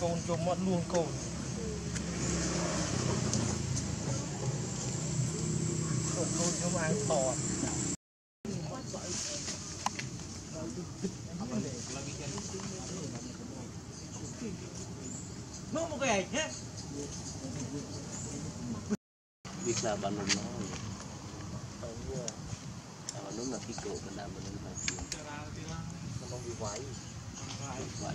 Con cho mất luôn con. Con cho mà ăn to. Nó một cái nhé. Biết là bạn nó. Nó là cái cổ mình làm mình làm. Nó không bị vãi. Vãi.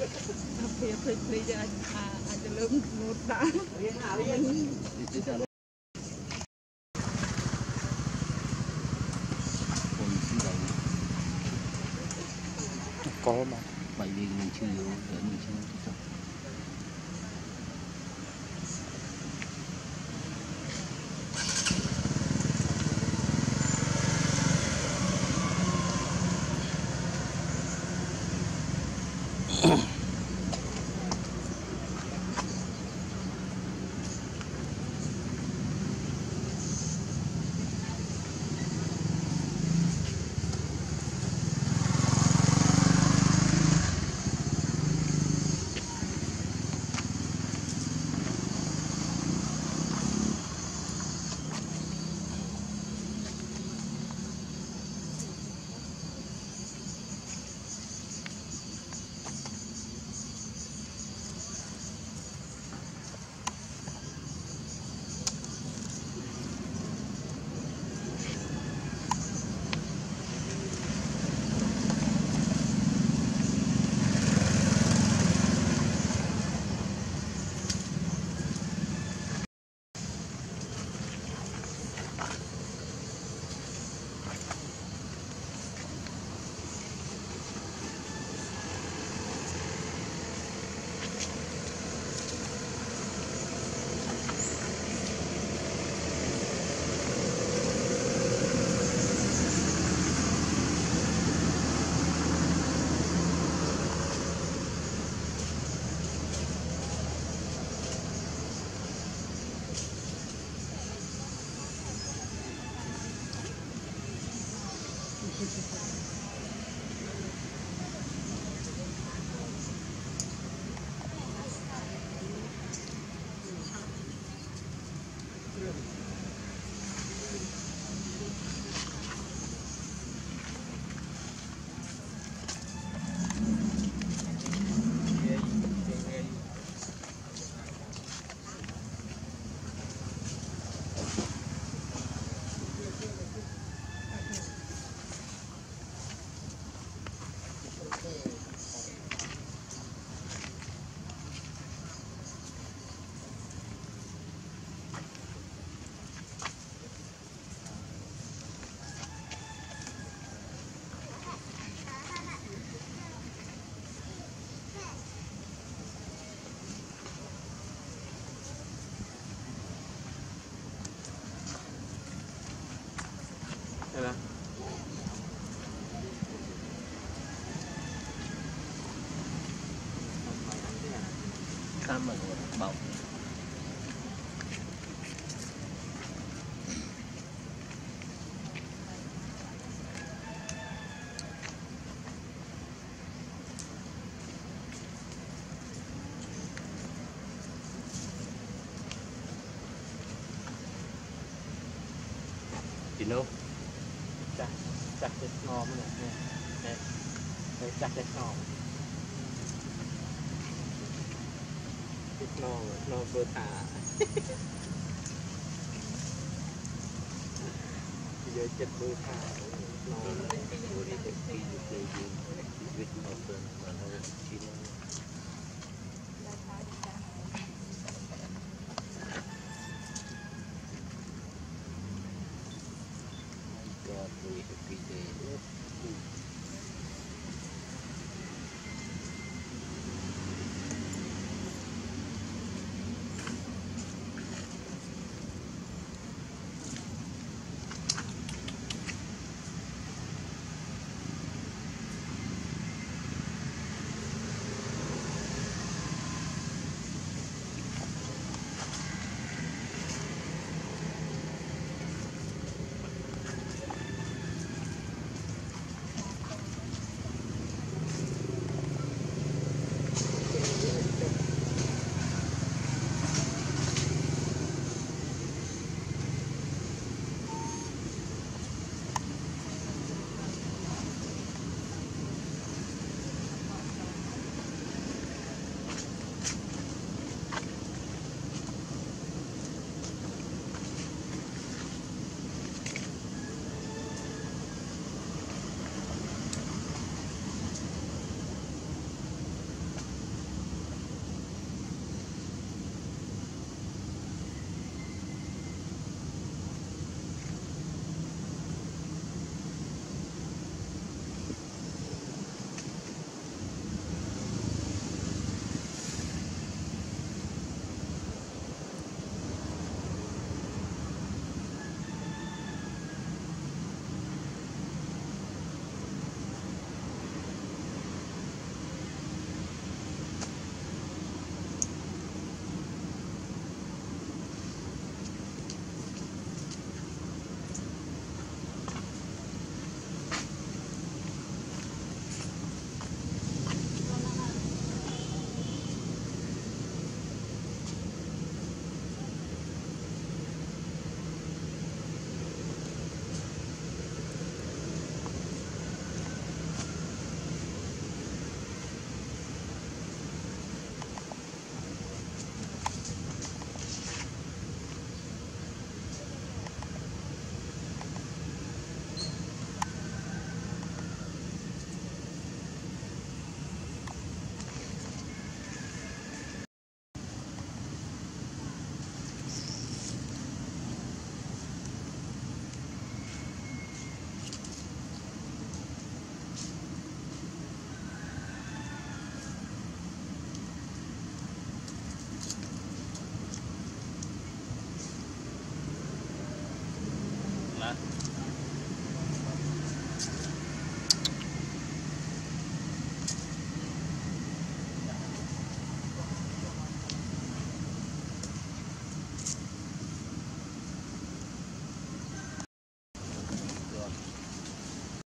Hãy subscribe cho kênh Ghiền Mì Gõ để không bỏ lỡ những video hấp dẫn. Có mà bởi vì mình chưa hiểu để mình chưa. Hãy subscribe cho kênh Ghiền Mì Gõ để không bỏ lỡ cá mực bọc. Chị nấu chắc cái ngon nè nè nè chắc cái ngon vừa thả giờ chết vừa thả ngon vừa đi được cái gì